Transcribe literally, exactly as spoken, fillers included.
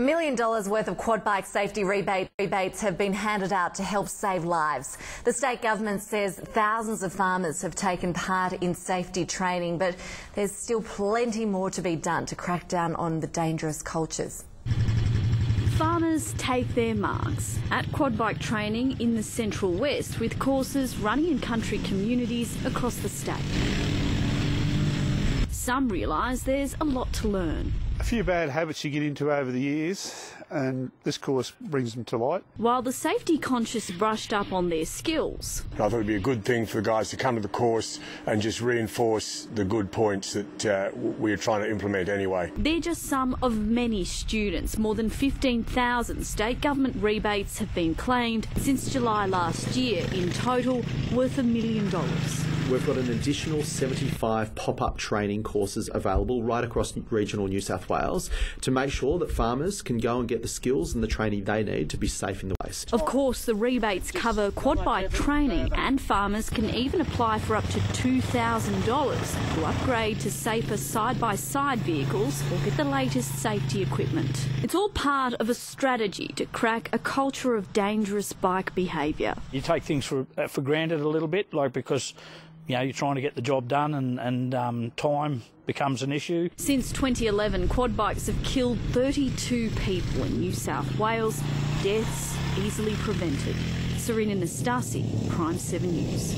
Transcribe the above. A million dollars worth of quad bike safety rebate rebates have been handed out to help save lives. The state government says thousands of farmers have taken part in safety training, but there's still plenty more to be done to crack down on the dangerous cultures. Farmers take their marks at quad bike training in the Central West, with courses running in country communities across the state. Some realise there's a lot to learn. A few bad habits you get into over the years, and this course brings them to light. While the safety conscious brushed up on their skills. I thought it would be a good thing for the guys to come to the course and just reinforce the good points that uh, we're trying to implement anyway. They're just some of many students. More than fifteen thousand state government rebates have been claimed since July last year, in total worth a million dollars. We've got an additional seventy-five pop-up training courses available right across regional New South Wales to make sure that farmers can go and get the skills and the training they need to be safe in the waste. Of course, the rebates cover quad bike training, and farmers can even apply for up to two thousand dollars to upgrade to safer side-by-side vehicles or get the latest safety equipment. It's all part of a strategy to crack a culture of dangerous bike behaviour. You take things for, uh, for granted a little bit, like because... you know, you're trying to get the job done, and, and um, time becomes an issue. Since twenty eleven, quad bikes have killed thirty-two people in New South Wales. Deaths easily prevented. Serena Nastasi, Prime seven News.